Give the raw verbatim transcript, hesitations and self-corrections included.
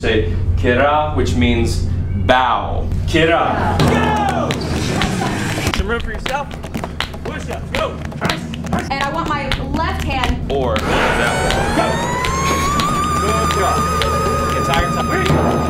Say KIDA, which means bow. KIDA. Go! Some room for yourself. Push up. Go. And I want my left hand. Or. Go. Go. Go. Get tired. Where are you?